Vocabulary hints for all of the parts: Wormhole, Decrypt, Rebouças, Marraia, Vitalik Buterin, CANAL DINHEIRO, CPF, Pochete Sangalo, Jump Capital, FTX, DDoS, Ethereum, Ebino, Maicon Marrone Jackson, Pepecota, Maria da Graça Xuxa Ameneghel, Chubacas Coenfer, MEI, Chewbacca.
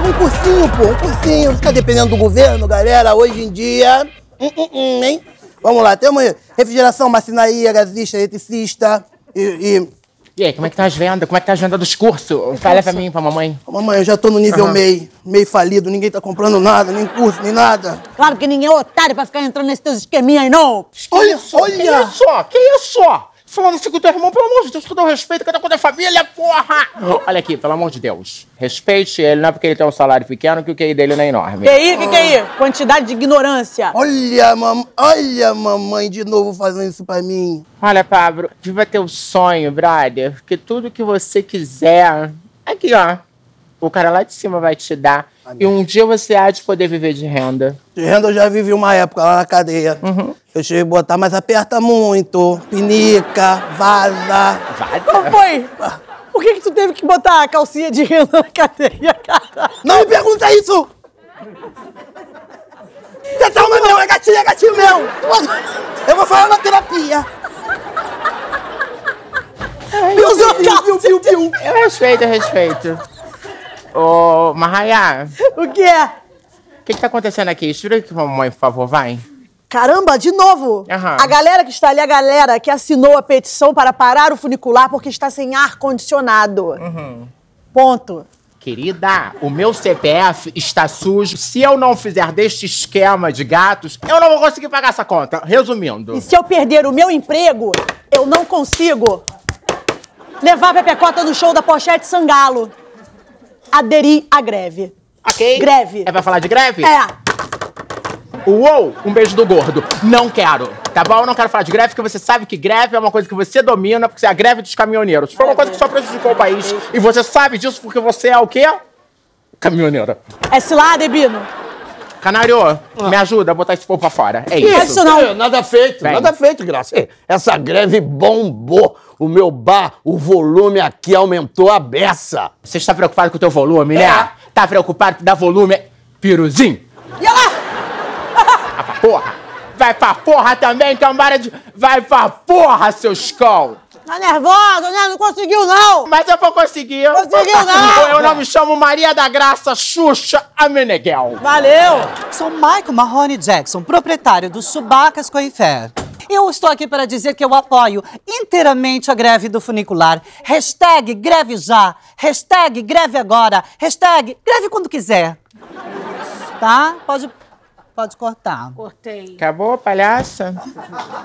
pega um cursinho, pô, um cursinho. Não fica dependendo do governo, galera, hoje em dia. Hein? Vamos lá, temos refrigeração, marcenaria, gasista, eletricista E aí, como é que tá as vendas? Como é que tá as vendas dos cursos? Fala pra mim, pra mamãe. Mamãe, eu já tô no nível MEI falido, ninguém tá comprando nada, nem curso, nem nada. Claro que ninguém é otário pra ficar entrando nesses teus esqueminhas aí, não. Olha só, olha só, que isso? Falando assim com o teu irmão, pelo amor de Deus, tu dá um respeito, cada coisa da família, porra! Olha aqui, pelo amor de Deus, respeite ele, não é porque ele tem um salário pequeno que o QI dele não é enorme. QI? Que QI? Quantidade de ignorância. Olha, mamãe, de novo fazendo isso pra mim. Olha, Pablo, viva teu sonho, brother, que tudo que você quiser, aqui, ó, o cara lá de cima vai te dar. Amém. E um dia você há de poder viver de renda. De renda eu já vivi uma época lá na cadeia. Eu cheguei a botar, mas aperta muito. Pinica, vaza. Vaza? Como foi? Por que tu teve que botar a calcinha de renda na cadeia, cara? Não me pergunta isso! Você tá uma meu, é gatinho meu! Eu vou falar na terapia. Eu respeito, eu respeito. Ô, Marraia. O que é? O que tá acontecendo aqui? Segura aqui, mamãe, por favor, vai. Caramba, de novo? A galera que está ali, a galera que assinou a petição para parar o funicular porque está sem ar-condicionado. Ponto. Querida, o meu CPF está sujo. Se eu não fizer deste esquema de gatos, eu não vou conseguir pagar essa conta. Resumindo. E se eu perder o meu emprego, eu não consigo levar a Pepecota no show da Pochete Sangalo. Aderir à greve. Ok. Greve. É pra falar de greve? É. Uou, um beijo do gordo. Não quero, tá bom? Eu não quero falar de greve, porque você sabe que greve é uma coisa que você domina, porque é a greve dos caminhoneiros. Foi uma coisa que só prejudicou o país. E você sabe disso porque você é o quê? Caminhoneira. É cilada, Ebino. Canário, me ajuda a botar esse povo pra fora. É isso. Isso não. Nada feito, nada feito, Graça. Essa greve bombou. O meu bar, o volume aqui aumentou a beça. Você está preocupado com o teu volume, né? Tá preocupado que dá volume, piruzinho. E olha lá! Vai pra porra. Vai pra porra também, cambara de... Vai pra porra, seus cão. Tá nervosa, né? Não conseguiu, não. Mas eu vou conseguir. Conseguiu, não. Eu não me chamo Maria da Graça Xuxa Ameneghel. Valeu. Sou Maicon Marrone Jackson, proprietário do Chubacas Coenfer. Eu estou aqui para dizer que eu apoio inteiramente a greve do funicular. Hashtag greve já. Hashtag greve agora. Hashtag greve quando quiser. Tá? Pode cortar. Cortei. Acabou, palhaça?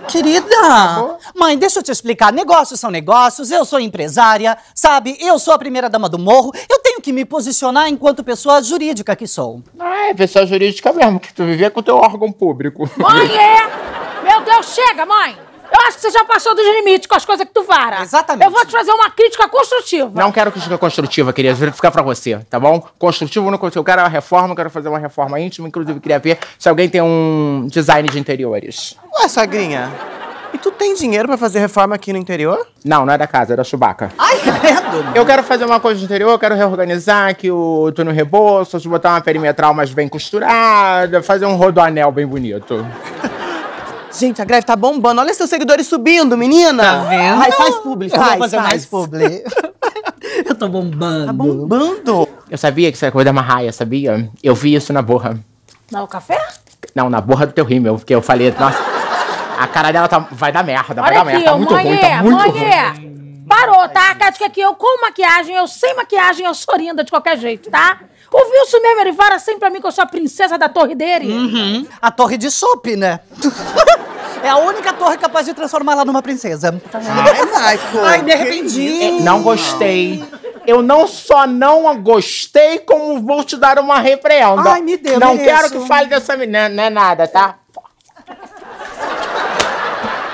Querida! Acabou? Mãe, deixa eu te explicar. Negócios são negócios, eu sou empresária, sabe? Eu sou a primeira dama do morro. Eu tenho que me posicionar enquanto pessoa jurídica que sou. Ah, é pessoa jurídica mesmo, que tu vivia com o teu órgão público. Mãe, é! Meu Deus, chega, mãe! Eu acho que você já passou dos limites com as coisas que tu vara. Exatamente. Eu vou te fazer uma crítica construtiva. Não quero crítica construtiva, queria verificar pra você, tá bom? Construtivo não consigo. Eu quero uma reforma, eu quero fazer uma reforma íntima. Inclusive, queria ver se alguém tem um design de interiores. Ué, sogrinha, e tu tem dinheiro pra fazer reforma aqui no interior? Não, não é da casa, é da Chewbacca. Ai, credo! Eu quero fazer uma coisa no interior, eu quero reorganizar aqui o túnel Rebouças, botar uma perimetral mais bem costurada, fazer um rodoanel bem bonito. Gente, a greve tá bombando. Olha seus seguidores subindo, menina. Tá vendo? Mas faz público. Faz, fazer mais público. Eu tô bombando. Tá bombando. Eu sabia que isso era coisa da Marraia, sabia? Eu vi isso na borra. Não, o café? Não, na borra do teu rímel. Porque eu falei, nossa, a cara dela tá, vai dar merda, vai dar merda. Tá muito ruim, tá muito ruim. Parou, tá? A Cática aqui, eu com maquiagem, eu sem maquiagem, eu sou linda de qualquer jeito, tá? Ouviu isso mesmo? Ele fala sempre pra mim que eu sou a princesa da torre dele. A torre de chope, né? É a única torre capaz de transformá-la numa princesa. Ai, me arrependi. Não gostei. Eu não só não gostei, como vou te dar uma repreenda. Ai, me deu. Não quero que fale dessa menina. Não é nada, tá?